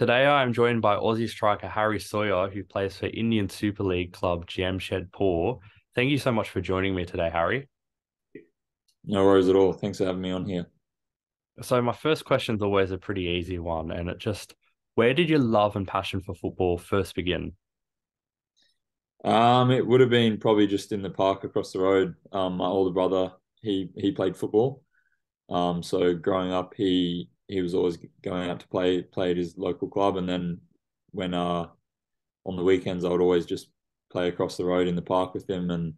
Today I am joined by Aussie striker Harry Sawyer, who plays for Indian Super League club Jamshedpur. Thank you so much for joining me today, Harry. No worries at all. Thanks for having me on here. So my first question is always a pretty easy one, and where did your love and passion for football first begin? It would have been probably just in the park across the road. My older brother, he played football. So growing up, he was always going out to play at his local club, and then when on the weekends, I would always just play across the road in the park with him and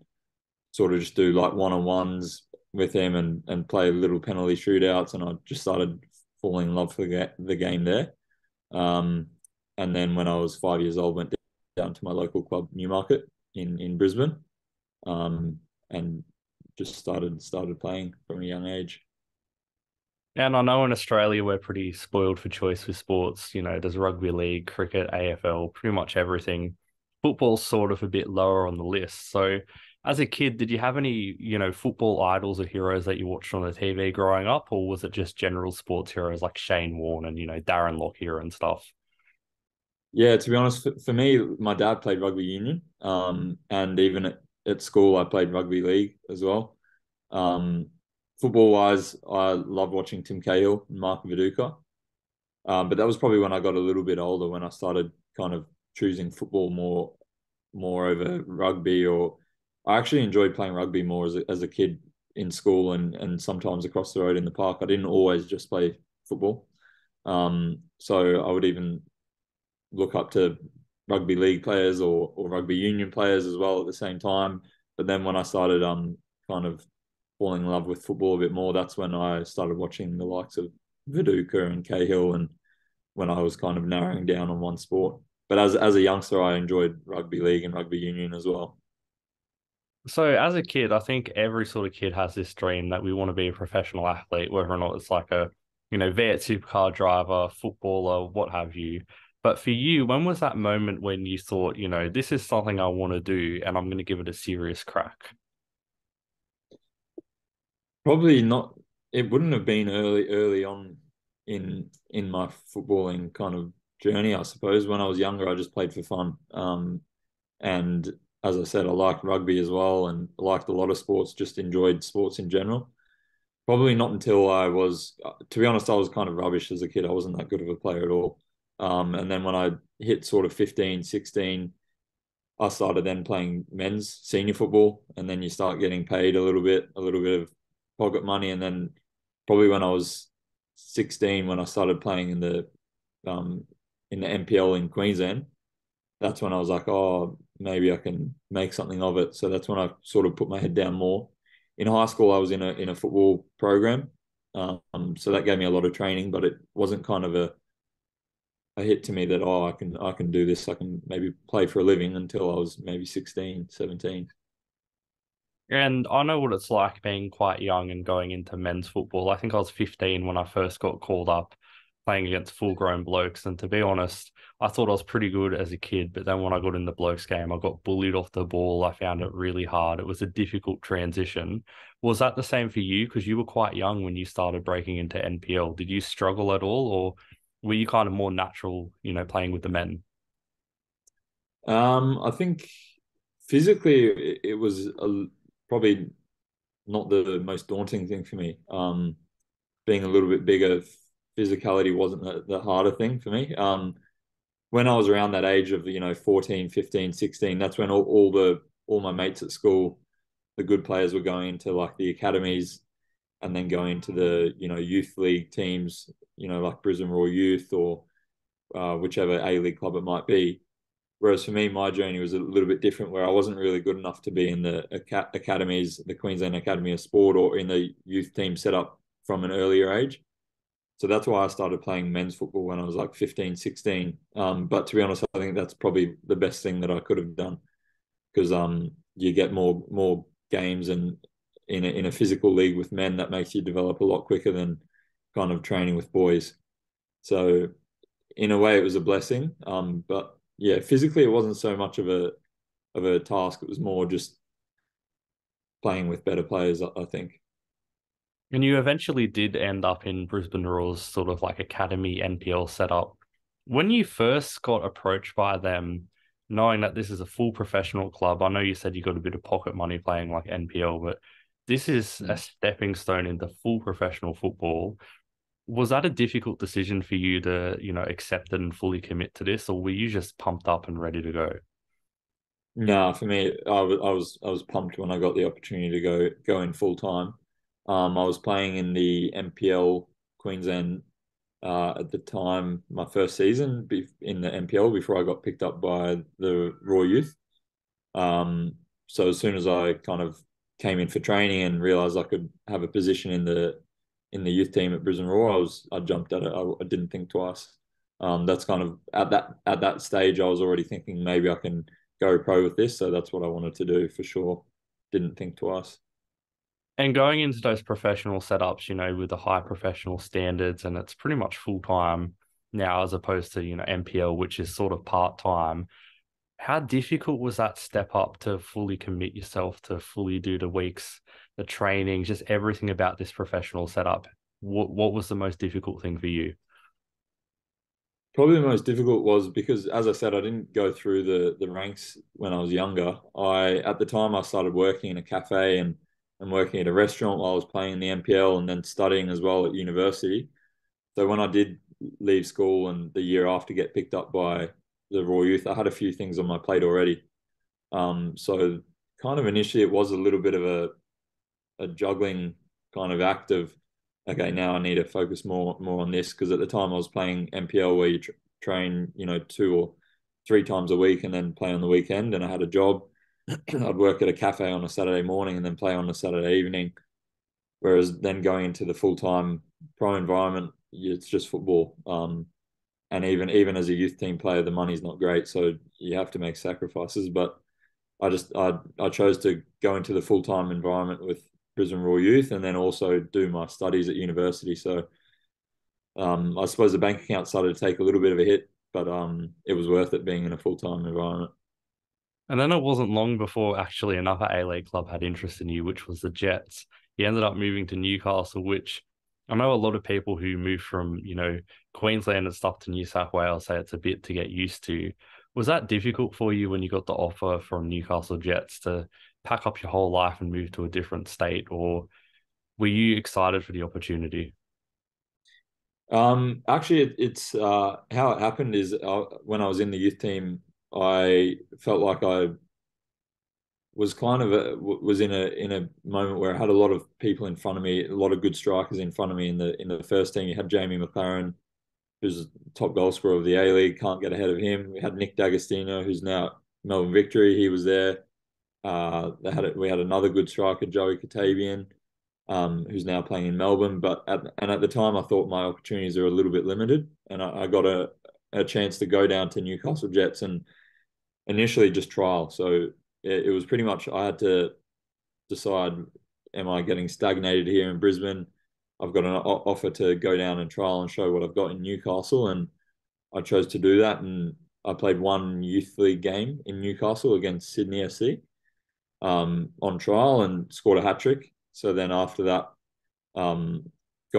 sort of just do like one-on-ones with him and play little penalty shootouts, and I just started falling in love for the game there. And then when I was 5 years old, went down to my local club, Newmarket in Brisbane, and just started playing from a young age. And I know in Australia we're pretty spoiled for choice with sports. You know, there's rugby league, cricket, AFL, pretty much everything. Football's sort of a bit lower on the list. So as a kid, did you have any, football idols or heroes that you watched on the TV growing up, or was it just general sports heroes like Shane Warne and, Darren Lockyer and stuff? Yeah, to be honest, for me, my dad played rugby union. And even at school, I played rugby league as well. Football-wise, I loved watching Tim Cahill and Mark Viduka. But that was probably when I got a little bit older, when I started kind of choosing football more over rugby. Or I actually enjoyed playing rugby more as a kid in school and sometimes across the road in the park. I didn't always just play football. So I would even look up to rugby league players or rugby union players as well at the same time. But then when I started kind of falling in love with football a bit more, that's when I started watching the likes of Viduka and Cahill, and when I was kind of narrowing down on one sport. But as a youngster, I enjoyed rugby league and rugby union as well. So as a kid, I think every sort of kid has this dream that we want to be a professional athlete, whether or not it's like a, V8 supercar driver, footballer, what have you. But for you, when was that moment when you thought, this is something I want to do and I'm going to give it a serious crack? Probably not. It wouldn't have been early on in my footballing kind of journey, I suppose. When I was younger, I just played for fun. And as I said, I liked rugby as well and liked a lot of sports, just enjoyed sports in general. Probably not until to be honest, I was kind of rubbish as a kid. I wasn't that good of a player at all. And then when I hit sort of 15, 16, I started then playing men's senior football. And then you start getting paid a little bit of pocket money. And then probably when I was 16, when I started playing in the NPL in Queensland, that's when I was like, oh, maybe I can make something of it. So that's when I sort of put my head down more. In high school, I was in a football program. So that gave me a lot of training, but it wasn't kind of a hit to me that, oh, I can do this. I can maybe play for a living until I was maybe 16, 17. And I know what it's like being quite young and going into men's football. I think I was 15 when I first got called up playing against full-grown blokes. And to be honest, I thought I was pretty good as a kid. But then when I got in the blokes game, I got bullied off the ball. I found it really hard. It was a difficult transition. Was that the same for you? Because you were quite young when you started breaking into NPL. Did you struggle at all, or were you kind of more natural, playing with the men? I think physically it was probably not the most daunting thing for me. Being a little bit bigger, physicality wasn't the harder thing for me. When I was around that age of, 14, 15, 16, that's when all my mates at school, the good players, were going into like the academies and then going to the, youth league teams, like Brisbane Royal Youth or whichever A-League club it might be. Whereas for me, my journey was a little bit different, where I wasn't really good enough to be in the academies, the Queensland Academy of Sport, or in the youth team set up from an earlier age. So that's why I started playing men's football when I was like 15, 16. But to be honest, I think that's probably the best thing that I could have done, because you get more games, and in a physical league with men, that makes you develop a lot quicker than kind of training with boys. So in a way, it was a blessing. But yeah, physically, it wasn't so much of a task. It was more just playing with better players, I think. And you eventually did end up in Brisbane Roar's sort of like academy NPL setup. When you first got approached by them, knowing that this is a full professional club, I know you said you got a bit of pocket money playing like NPL, but this is a stepping stone into full professional football. Was that a difficult decision for you to, you know, accept it and fully commit to this, or were you just pumped up and ready to go? No, for me, I was pumped when I got the opportunity to go in full time. I was playing in the NPL Queensland at the time, my first season in the NPL before I got picked up by the Raw Youth. So as soon as I kind of came in for training and realised I could have a position in the youth team at Brisbane Roar, I jumped at it. I didn't think twice. That's kind of at that stage, I was already thinking maybe I can go pro with this. So that's what I wanted to do for sure. Didn't think twice. And going into those professional setups, you know, with the high professional standards, and it's pretty much full time now as opposed to, you know, NPL, which is sort of part time. How difficult was that step up to fully commit yourself, to fully do the weeks, the training, just everything about this professional setup? What was the most difficult thing for you? Probably the most difficult was because, as I said, I didn't go through the ranks when I was younger. At the time I started working in a cafe and working at a restaurant while I was playing in the NPL and then studying as well at university. So when I did leave school and the year after get picked up by the Royal Youth, I had a few things on my plate already. So kind of initially it was a little bit of a juggling kind of act of, okay, now I need to focus more on this, because at the time I was playing NPL where you train, you know, 2 or 3 times a week and then play on the weekend, and I had a job. I'd work at a cafe on a Saturday morning and then play on a Saturday evening. Whereas then going into the full-time pro environment, it's just football. And even as a youth team player, the money's not great, so you have to make sacrifices. But I chose to go into the full-time environment with Brisbane Royal Youth and then also do my studies at university. So I suppose the bank account started to take a little bit of a hit, but it was worth it being in a full-time environment. And then it wasn't long before actually another A-League club had interest in you, which was the Jets. You ended up moving to Newcastle, which I know a lot of people who move from, you know, Queensland and stuff to New South Wales say it's a bit to get used to. Was that difficult for you when you got the offer from Newcastle Jets to pack up your whole life and move to a different state, or were you excited for the opportunity? Actually, it's how it happened is when I was in the youth team, I felt like I was kind of was in a moment where I had a lot of people in front of me, a lot of good strikers in front of me in the first team. You had Jamie Maclaren, who's top goal scorer of the A-League, can't get ahead of him. We had Nick D'Agostino, who's now Melbourne Victory. He was there. We had another good striker, Joey Katabian, who's now playing in Melbourne. But at the time, I thought my opportunities are a little bit limited, and I got a chance to go down to Newcastle Jets and initially just trial. So it was pretty much I had to decide, am I getting stagnated here in Brisbane? I've got an offer to go down and trial and show what I've got in Newcastle, and I chose to do that. And I played one youth league game in Newcastle against Sydney SC on trial and scored a hat-trick. So then after that, got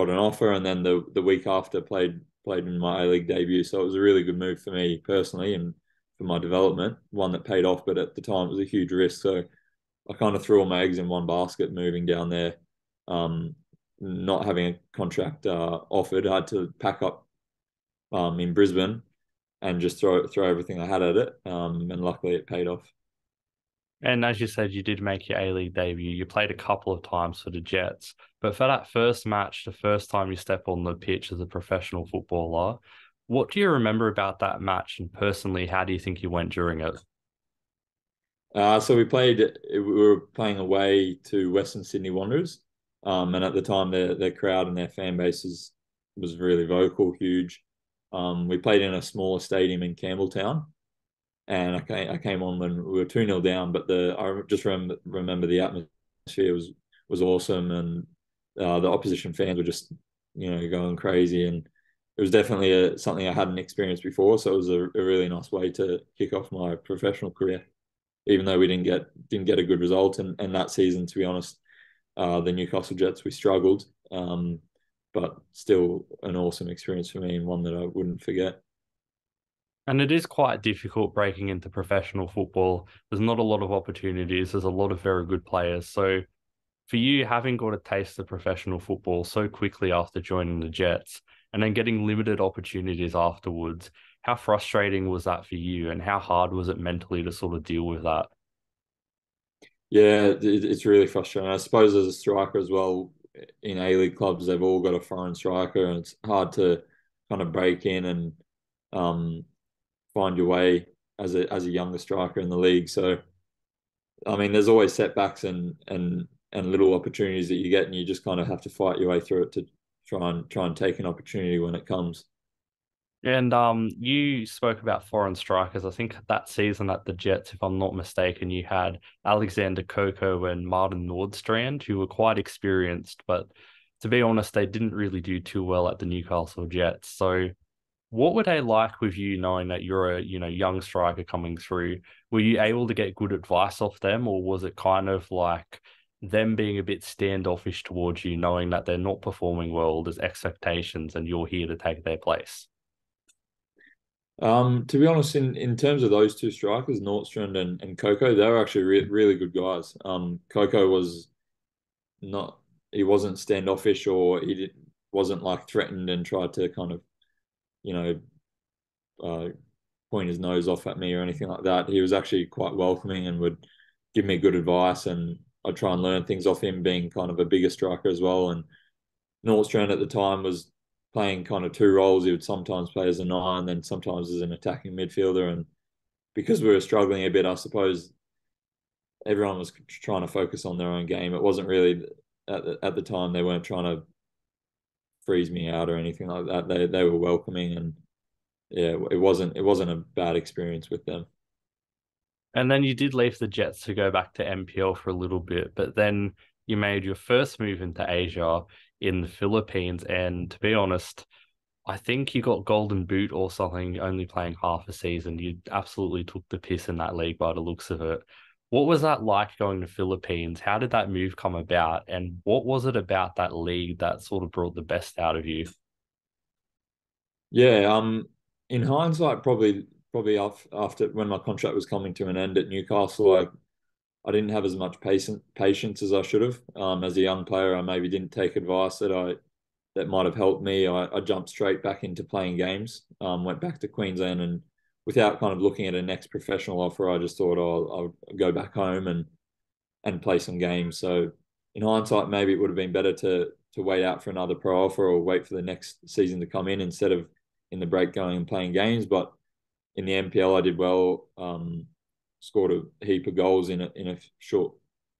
an offer, and then the week after played in my A-League debut. So it was a really good move for me personally and for my development, one that paid off, but at the time it was a huge risk. So I kind of threw all my eggs in one basket moving down there, not having a contract offered. I had to pack up in Brisbane and just throw everything I had at it. And luckily it paid off. And as you said, you did make your A-League debut. You played a couple of times for the Jets. But for that first match, the first time you step on the pitch as a professional footballer, what do you remember about that match? And personally, how do you think you went during it? So we were playing away to Western Sydney Wanderers. And at the time, their crowd and their fan base was really vocal, huge. We played in a smaller stadium in Campbelltown. And I came on when we were 2-0 down, but I just remember the atmosphere was awesome, and the opposition fans were just, you know, going crazy, and it was definitely something I hadn't experienced before. So it was a really nice way to kick off my professional career, even though we didn't get a good result. And that season, to be honest, the Newcastle Jets, we struggled, but still an awesome experience for me and one that I wouldn't forget. And it is quite difficult breaking into professional football. There's not a lot of opportunities. There's a lot of very good players. So for you, having got a taste of professional football so quickly after joining the Jets and then getting limited opportunities afterwards, how frustrating was that for you, and how hard was it mentally to sort of deal with that? Yeah, it's really frustrating. I suppose as a striker as well, in A-League clubs, they've all got a foreign striker, and it's hard to kind of break in and find your way as a younger striker in the league. So, I mean, there's always setbacks and little opportunities that you get, and you just kind of have to fight your way through it to try and take an opportunity when it comes. And you spoke about foreign strikers. I think that season at the Jets, if I'm not mistaken, you had Alexander Coco and Martin Nordstrand, who were quite experienced, but to be honest, they didn't really do too well at the Newcastle Jets. So what were they like with you, knowing that you're a young striker coming through? Were you able to get good advice off them, or was it kind of like them being a bit standoffish towards you, knowing that they're not performing well, there's expectations, and you're here to take their place? To be honest, in terms of those two strikers, Nordstrand and Coco, they were actually really good guys. Coco wasn't standoffish, or wasn't like threatened and tried to kind of, point his nose off at me or anything like that. He was actually quite welcoming and would give me good advice, and I'd try and learn things off him, being kind of a bigger striker as well. And Nordstrand at the time was playing kind of two roles. He would sometimes play as a 9, then sometimes as an attacking midfielder. And because we were struggling a bit, I suppose everyone was trying to focus on their own game. It wasn't really, at the time, they weren't trying to freeze me out or anything like that. They were welcoming, and yeah, it wasn't a bad experience with them. And then you did leave the Jets to go back to NPL for a little bit, but then you made your first move into Asia, in the Philippines, and to be honest, I think you got Golden Boot or something, only playing half a season. You absolutely took the piss in that league by the looks of it. What was that like, going to Philippines? How did that move come about, and what was it about that league that sort of brought the best out of you? Yeah, in hindsight, probably after when my contract was coming to an end at Newcastle, I didn't have as much patience as I should have. As a young player, I maybe didn't take advice that might have helped me. I jumped straight back into playing games, went back to Queensland, and without kind of looking at a next professional offer, I just thought, oh, I'll go back home and play some games. So in hindsight, maybe it would have been better to wait out for another pro offer, or wait for the next season to come in, instead of in the break going and playing games. But in the NPL, I did well, scored a heap of goals in a short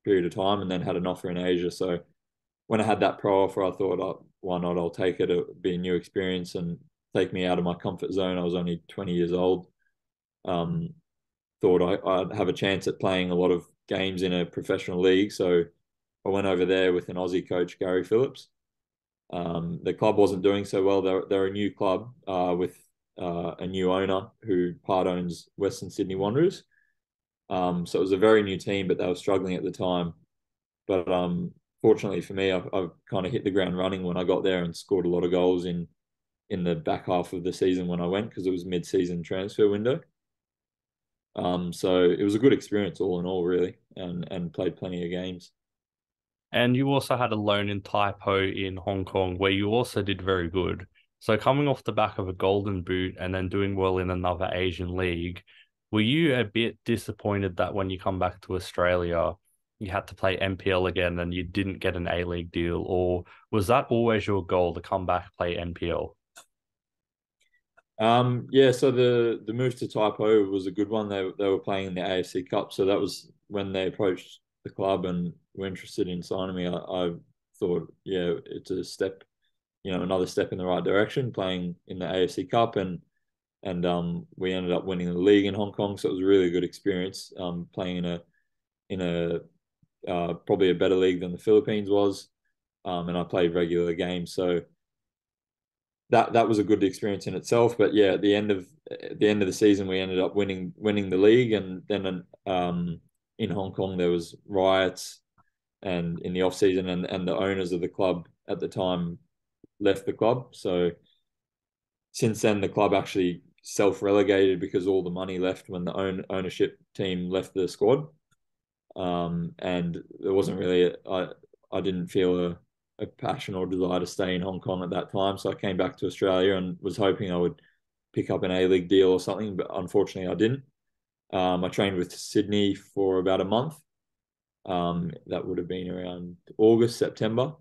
period of time, and then had an offer in Asia. So when I had that pro offer, I thought, oh, why not? I'll take it. It would be a new experience and take me out of my comfort zone. I was only 20 years old. Thought I'd have a chance at playing a lot of games in a professional league. So I went over there with an Aussie coach, Gary Phillips. The club wasn't doing so well. They're a new club with a new owner who part owns Western Sydney Wanderers. So it was a very new team, but they were struggling at the time. But fortunately for me, I've kind of hit the ground running when I got there, and scored a lot of goals in the back half of the season when I went, because it was mid-season transfer window. So it was a good experience all in all, really, and played plenty of games. And you also had a loan in Tai Po in Hong Kong, where you also did very good. So coming off the back of a Golden Boot and then doing well in another Asian league, were you a bit disappointed that when you come back to Australia, you had to play NPL again and you didn't get an A-League deal? Or was that always your goal, to come back, play NPL? Yeah, so the move to Tai Po was a good one. They were playing in the AFC Cup, so that was when they approached the club and were interested in signing me. I thought, yeah, it's a step, another step in the right direction, playing in the AFC Cup, and we ended up winning the league in Hong Kong, so it was a really good experience, playing in a probably a better league than the Philippines was, and I played regular games, so that was a good experience in itself. But yeah, at the end of the season, we ended up winning the league, and then in Hong Kong there was riots, and in the off season, and the owners of the club at the time left the club, so. Since then, the club actually self-relegated because all the money left when the ownership team left the squad. And there wasn't really, I didn't feel a passion or desire to stay in Hong Kong at that time. So I came back to Australia and was hoping I would pick up an A-League deal or something, but unfortunately I didn't. I trained with Sydney for about a month. That would have been around August, September,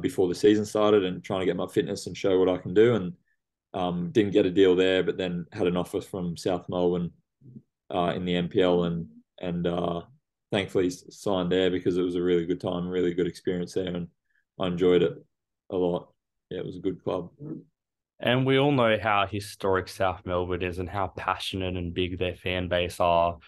before the season started, and trying to get my fitness and show what I can do. And didn't get a deal there, but then had an offer from South Melbourne in the NPL, and thankfully signed there because it was a really good time, really good experience there, and I enjoyed it a lot. Yeah, it was a good club. And we all know how historic South Melbourne is and how passionate and big their fan base are.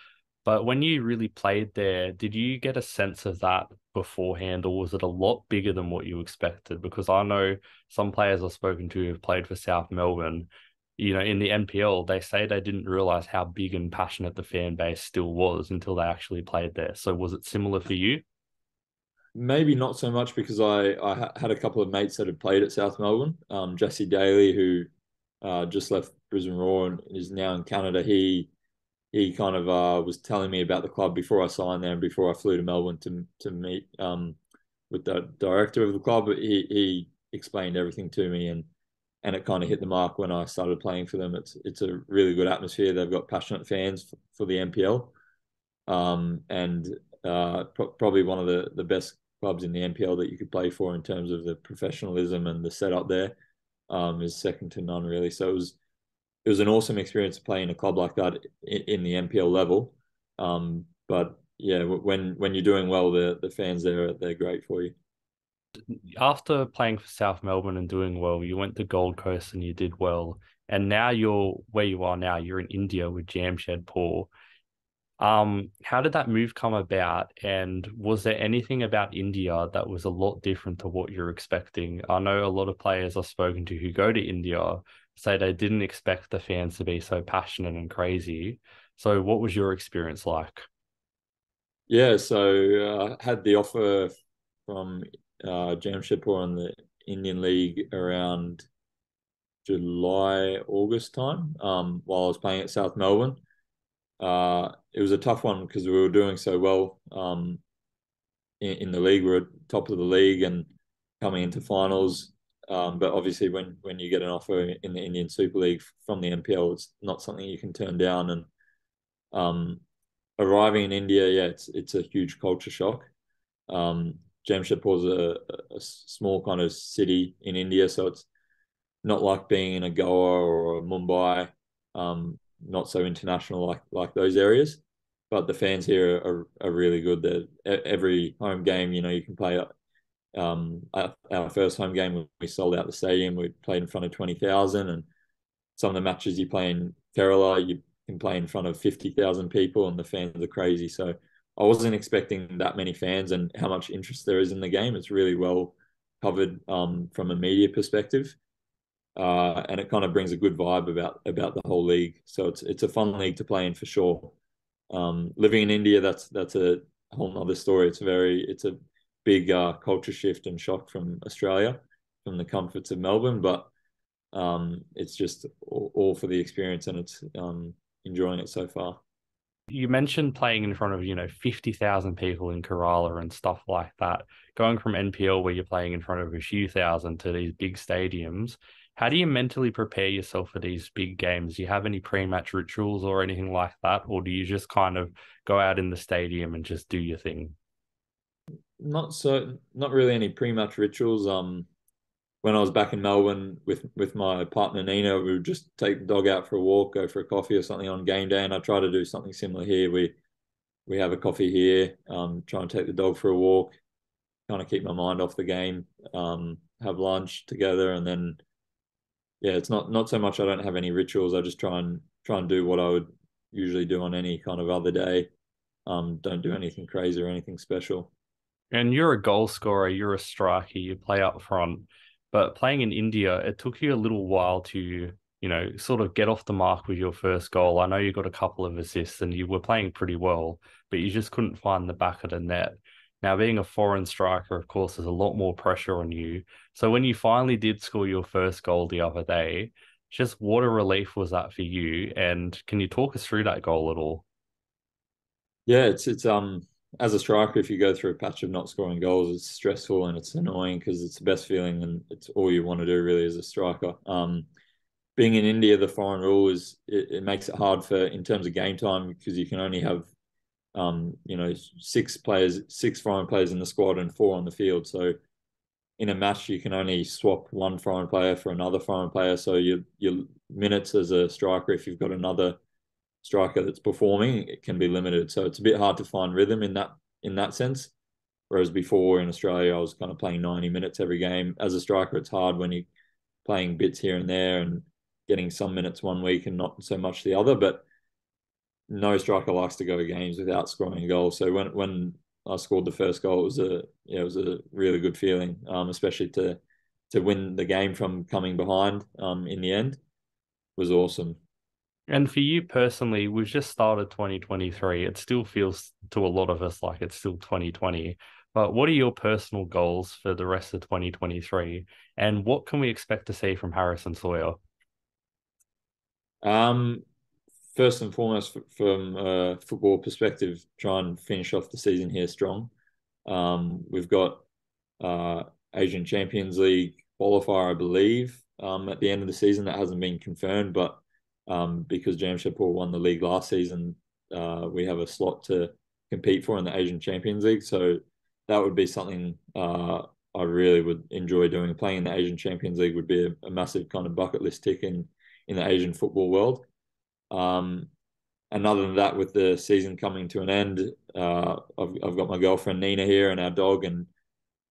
But when you really played there, did you get a sense of that beforehand, or was it a lot bigger than what you expected? Because I know some players I've spoken to who've played for South Melbourne, you know, in the NPL, they say they didn't realise how big and passionate the fan base still was until they actually played there. So was it similar for you? Maybe not so much, because I had a couple of mates that had played at South Melbourne. Jesse Daly, who just left Brisbane Roar and is now in Canada, he kind of was telling me about the club before I signed there and before I flew to Melbourne to meet with the director of the club. He explained everything to me, and it kind of hit the mark when I started playing for them. It's a really good atmosphere. They've got passionate fans for the NPL, probably one of the best clubs in the NPL that you could play for in terms of the professionalism and the setup there is second to none, really. So it was an awesome experience to play in a club like that in the NPL level. But yeah, when you're doing well, the fans there, they're great for you. After playing for South Melbourne and doing well, you went to Gold Coast and you did well. And now you're where you are now. You're in India with Jamshedpur. How did that move come about? And was there anything about India that was a lot different to what you're expecting? I know a lot of players I've spoken to who go to India say they didn't expect the fans to be so passionate and crazy. So what was your experience like? Yeah, so I had the offer from Jamshedpur in the Indian League around July, August time, while I was playing at South Melbourne. It was a tough one because we were doing so well in the league. We were top of the league and coming into finals. But obviously when you get an offer in the Indian Super League from the NPL, it's not something you can turn down. And arriving in India, yeah, it's a huge culture shock. Jamshedpur is a small kind of city in India, so it's not like being in a Goa or a Mumbai, not so international like those areas. But the fans here are really good. Every home game, you know, you can play. At our first home game, we sold out the stadium. We played in front of 20,000, and some of the matches you play in Kerala, you can play in front of 50,000 people, and the fans are crazy. So I wasn't expecting that many fans and how much interest there is in the game. It's really well covered from a media perspective, and it kind of brings a good vibe about the whole league. So it's a fun league to play in for sure. Living in India, that's a whole other story. It's a big culture shift and shock from Australia, from the comforts of Melbourne, but it's just all for the experience, and it's enjoying it so far. You mentioned playing in front of, you know, 50,000 people in Kerala and stuff like that. Going from NPL where you're playing in front of a few thousand to these big stadiums, how do you mentally prepare yourself for these big games? Do you have any pre-match rituals or anything like that, or do you just kind of go out in the stadium and just do your thing? Not really any pre-match rituals. When I was back in Melbourne with my partner Nina, we would just take the dog out for a walk, go for a coffee or something on game day, and I try to do something similar here. We have a coffee here, try and take the dog for a walk, kind of keep my mind off the game, have lunch together, and then yeah, it's not so much I don't have any rituals. I just try and do what I would usually do on any kind of other day. Don't do anything crazy or anything special. And you're a goal scorer, you're a striker, you play up front. But playing in India, it took you a little while to, you know, sort of get off the mark with your first goal. I know you got a couple of assists and you were playing pretty well, but you just couldn't find the back of the net. Now, being a foreign striker, of course, there's a lot more pressure on you. So when you finally did score your first goal the other day, just what a relief was that for you? And can you talk us through that goal at all? Yeah, it's as a striker, if you go through a patch of not scoring goals, it's stressful and it's annoying because it's the best feeling and it's all you want to do really as a striker. Being in India, the foreign rule is it makes it hard for in terms of game time because you can only have six foreign players in the squad and four on the field. So in a match, you can only swap one foreign player for another foreign player. So your minutes as a striker, if you've got another striker that's performing, it can be limited. So it's a bit hard to find rhythm in that sense. Whereas before in Australia, I was kind of playing 90 minutes every game. As a striker, it's hard when you're playing bits here and there and getting some minutes one week and not so much the other. But no striker likes to go to games without scoring a goal. So when I scored the first goal, it was a really good feeling, especially to win the game from coming behind in the end was awesome. And for you personally, we've just started 2023. It still feels to a lot of us like it's still 2020. But what are your personal goals for the rest of 2023? And what can we expect to see from Harrison Sawyer? First and foremost, from a football perspective, try and finish off the season here strong. We've got Asian Champions League qualifier, I believe, at the end of the season. That hasn't been confirmed, but because Jamshedpur won the league last season, we have a slot to compete for in the Asian Champions League. So that would be something I really would enjoy doing. Playing in the Asian Champions League would be a massive kind of bucket list tick in the Asian football world. And other than that, with the season coming to an end, I've got my girlfriend Nina here and our dog, and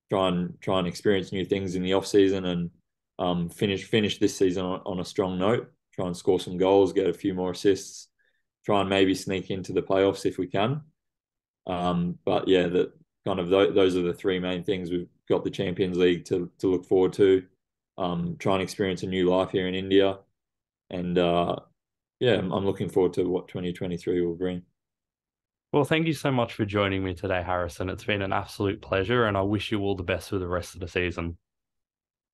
try and experience new things in the off season and finish this season on a strong note. Try and score some goals, get a few more assists, try and maybe sneak into the playoffs if we can. But yeah, that kind of those are the three main things. We've got the Champions League to look forward to. Try and experience a new life here in India, and yeah, I'm looking forward to what 2023 will bring. Well, thank you so much for joining me today, Harrison. It's been an absolute pleasure, and I wish you all the best for the rest of the season.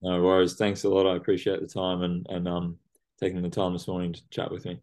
No worries. Thanks a lot. I appreciate the time and taking the time this morning to chat with me.